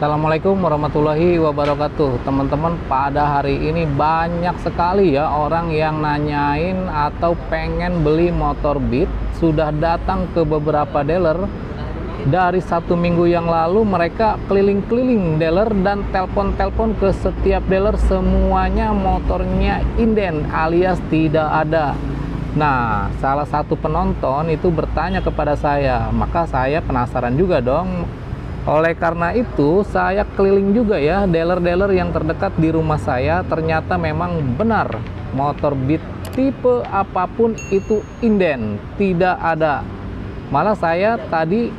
Assalamualaikum warahmatullahi wabarakatuh. Teman-teman, pada hari ini banyak sekali ya orang yang nanyain atau pengen beli motor Beat. Sudah datang ke beberapa dealer. Dari satu minggu yang lalu mereka keliling-keliling dealer dan telepon-telepon ke setiap dealer, semuanya motornya inden alias tidak ada. Nah, salah satu penonton itu bertanya kepada saya, maka saya penasaran juga dong. Oleh karena itu, saya keliling juga ya, dealer-dealer yang terdekat di rumah saya. Ternyata memang benar, motor Beat tipe apapun itu inden, tidak ada. Malah saya tadi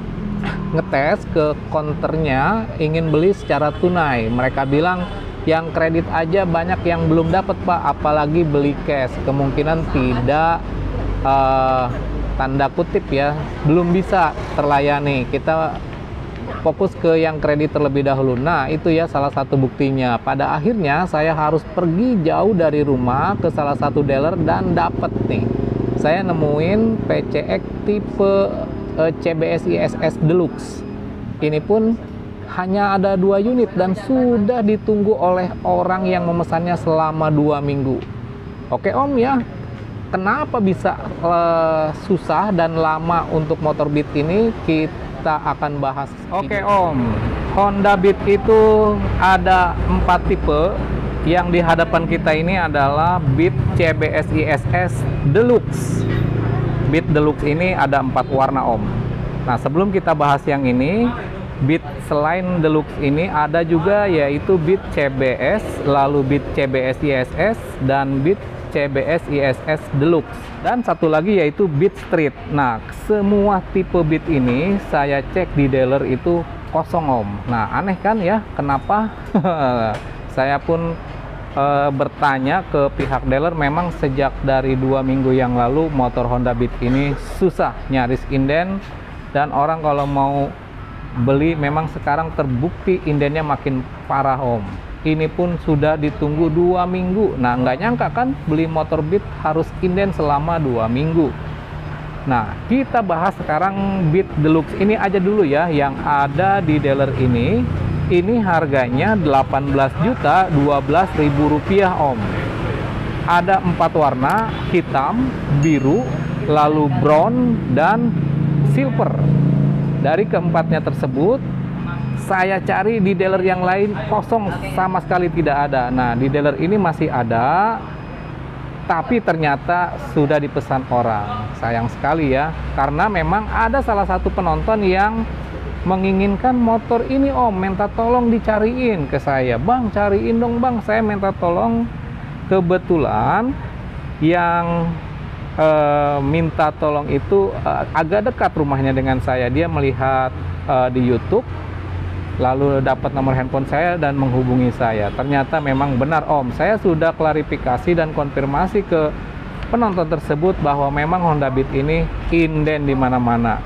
ngetes ke konternya, ingin beli secara tunai. Mereka bilang, yang kredit aja banyak yang belum dapat Pak, apalagi beli cash. Kemungkinan tidak tanda kutip ya, belum bisa terlayani. Kita fokus ke yang kredit terlebih dahulu. Nah, itu ya salah satu buktinya. Pada akhirnya saya harus pergi jauh dari rumah ke salah satu dealer dan dapat nih. Saya nemuin PCX tipe CBS ISS Deluxe. Ini pun hanya ada 2 unit dan sudah ditunggu oleh orang yang memesannya selama 2 minggu. Oke Om ya, kenapa bisa susah dan lama untuk motor Beat ini? Kita akan bahas. Oke Om, Honda Beat itu ada 4 tipe. Yang di hadapan kita ini adalah Beat CBS ISS Deluxe. Beat Deluxe ini ada 4 warna Om. Nah, sebelum kita bahas yang ini, Beat selain Deluxe ini ada juga yaitu Beat CBS, lalu Beat CBS ISS, dan Beat CBS ISS Deluxe, dan satu lagi yaitu Beat Street. Nah, semua tipe Beat ini saya cek di dealer itu kosong Om. Nah, aneh kan ya, kenapa? Saya pun bertanya ke pihak dealer, memang sejak dari 2 minggu yang lalu motor Honda Beat ini susah, nyaris inden, dan orang kalau mau beli memang sekarang terbukti indennya makin parah Om. Ini pun sudah ditunggu 2 minggu. Nah, nggak nyangka kan beli motor Beat harus inden selama 2 minggu. Nah, kita bahas sekarang Beat Deluxe ini aja dulu ya, yang ada di dealer ini. Ini harganya Rp18.012.000 Om. Ada 4 warna, hitam, biru, lalu brown, dan silver. Dari keempatnya tersebut saya cari di dealer yang lain kosong, sama sekali tidak ada. Nah, di dealer ini masih ada, tapi ternyata sudah dipesan orang. Sayang sekali ya, karena memang ada salah satu penonton yang menginginkan motor ini Om, minta tolong dicariin ke saya. Bang, cariin dong Bang, saya minta tolong. Kebetulan yang minta tolong itu agak dekat rumahnya dengan saya. Dia melihat di YouTube, lalu dapat nomor handphone saya dan menghubungi saya. Ternyata memang benar Om, saya sudah klarifikasi dan konfirmasi ke penonton tersebut bahwa memang Honda Beat ini inden di mana-mana.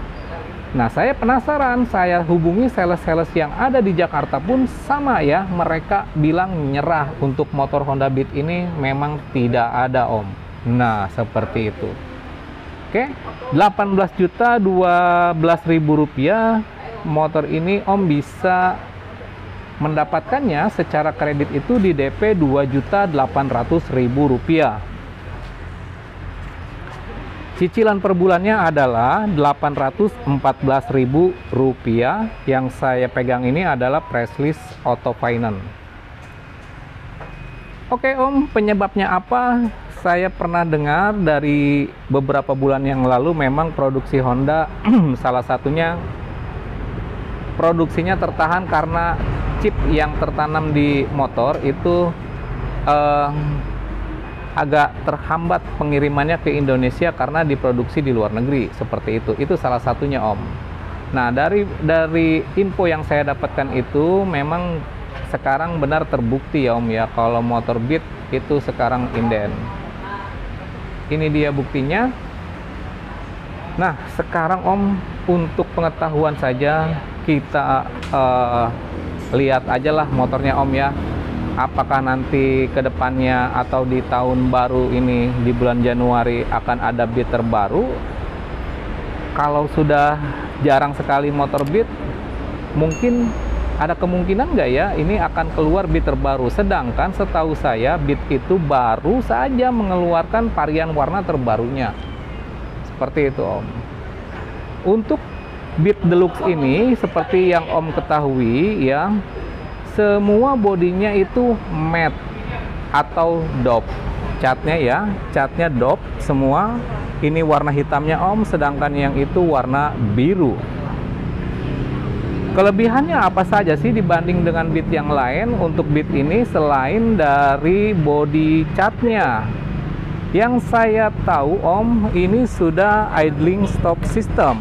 Nah, saya penasaran, saya hubungi sales-sales yang ada di Jakarta pun sama ya, mereka bilang nyerah, untuk motor Honda Beat ini memang tidak ada Om. Nah, seperti itu. Oke, Rp18.012.000 motor ini Om bisa mendapatkannya secara kredit itu di DP Rp2.800.000. Cicilan per bulannya adalah Rp814.000. Yang saya pegang ini adalah Preslis Auto Finance. Oke Om, penyebabnya apa? Saya pernah dengar dari beberapa bulan yang lalu memang produksi Honda salah satunya produksinya tertahan karena chip yang tertanam di motor itu agak terhambat pengirimannya ke Indonesia karena diproduksi di luar negeri, seperti itu. Itu salah satunya Om. Nah, dari info yang saya dapatkan itu memang sekarang benar terbukti ya Om ya, kalau motor Beat itu sekarang inden. Ini dia buktinya. Nah, sekarang Om, untuk pengetahuan saja kita lihat aja lah motornya Om ya. Apakah nanti ke depannya atau di tahun baru ini di bulan Januari akan ada Beat terbaru? Kalau sudah jarang sekali motor Beat, mungkin ada kemungkinan nggak ya ini akan keluar Beat terbaru? Sedangkan setahu saya Beat itu baru saja mengeluarkan varian warna terbarunya. Seperti itu, Om. Untuk Beat Deluxe ini seperti yang Om ketahui ya, semua bodinya itu matte atau dope. Catnya ya, catnya dope semua. Ini warna hitamnya Om, sedangkan yang itu warna biru. Kelebihannya apa saja sih dibanding dengan Beat yang lain? Untuk Beat ini selain dari body catnya, yang saya tahu Om, ini sudah idling stop system.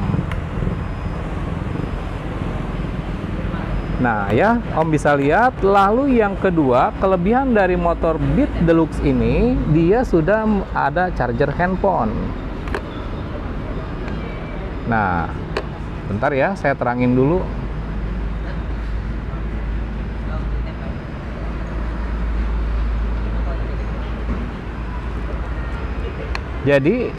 Nah ya, Om bisa lihat. Lalu yang kedua, kelebihan dari motor Beat Deluxe ini, dia sudah ada charger handphone. Nah, bentar ya, saya terangin dulu. Jadi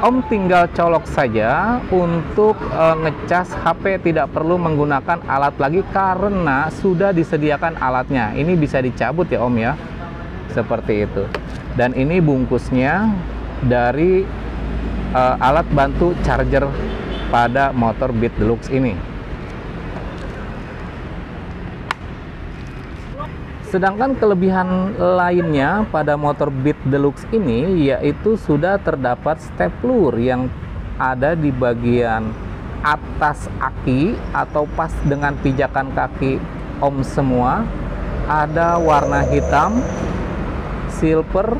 Om tinggal colok saja untuk ngecas HP, tidak perlu menggunakan alat lagi karena sudah disediakan alatnya. Ini bisa dicabut ya Om ya, seperti itu. Dan ini bungkusnya dari alat bantu charger pada motor Beat Deluxe ini. Sedangkan kelebihan lainnya pada motor Beat Deluxe ini yaitu sudah terdapat step lure yang ada di bagian atas aki atau pas dengan pijakan kaki Om semua. Ada warna hitam, silver,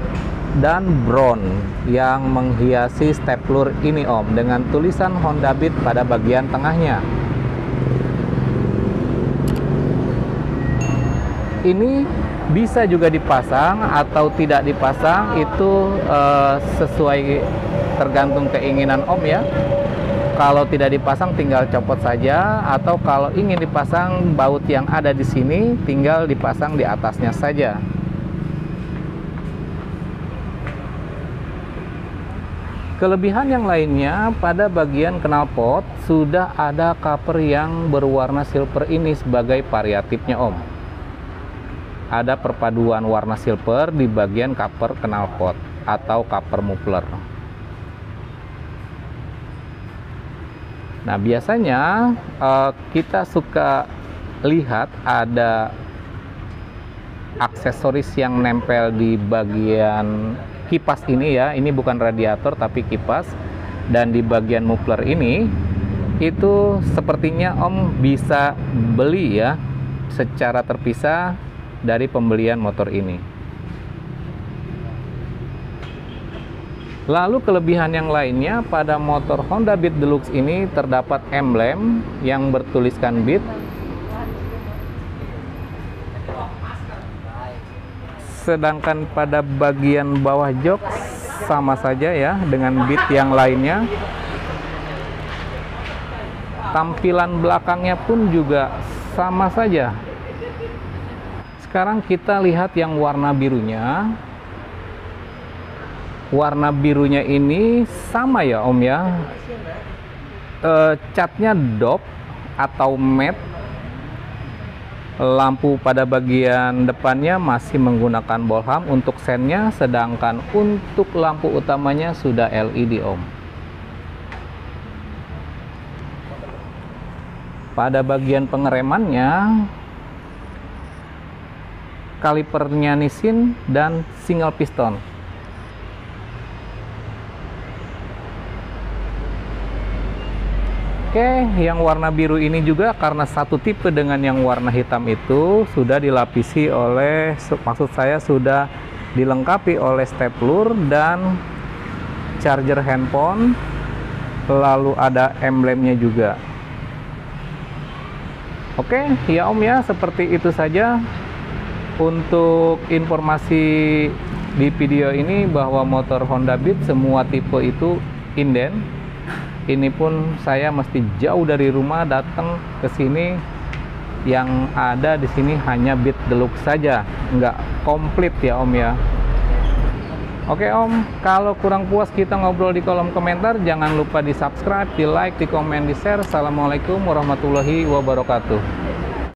dan brown yang menghiasi step lure ini Om, dengan tulisan Honda Beat pada bagian tengahnya. Ini bisa juga dipasang atau tidak dipasang, itu sesuai tergantung keinginan Om ya. Kalau tidak dipasang tinggal copot saja, atau kalau ingin dipasang baut yang ada di sini tinggal dipasang di atasnya saja. Kelebihan yang lainnya, pada bagian knalpot sudah ada cover yang berwarna silver ini sebagai variatifnya Om. Ada perpaduan warna silver di bagian cover knalpot atau cover muffler. Nah, biasanya kita suka lihat ada aksesoris yang nempel di bagian kipas ini ya. Ini bukan radiator tapi kipas. Dan di bagian muffler ini itu sepertinya Om bisa beli ya secara terpisah dari pembelian motor ini. Lalu kelebihan yang lainnya pada motor Honda Beat Deluxe ini terdapat emblem yang bertuliskan Beat. Sedangkan pada bagian bawah jok sama saja ya dengan Beat yang lainnya. Tampilan belakangnya pun juga sama saja. Sekarang kita lihat yang warna birunya. Warna birunya ini sama ya Om ya, catnya dope atau matte. Lampu pada bagian depannya masih menggunakan bolham untuk sennya, sedangkan untuk lampu utamanya sudah LED Om. Pada bagian pengeremannya, kalipernya Nissin dan single piston. Oke, yang warna biru ini juga karena satu tipe dengan yang warna hitam itu sudah dilapisi oleh, maksud saya sudah dilengkapi oleh step lure dan charger handphone, lalu ada emblemnya juga. Oke, ya Om ya, seperti itu saja untuk informasi di video ini bahwa motor Honda Beat semua tipe itu inden. Ini pun saya mesti jauh dari rumah datang ke sini. Yang ada di sini hanya Beat Deluxe saja, nggak komplit ya Om ya. Oke Om, kalau kurang puas kita ngobrol di kolom komentar. Jangan lupa di subscribe, di like, di komen, di share. Assalamualaikum warahmatullahi wabarakatuh.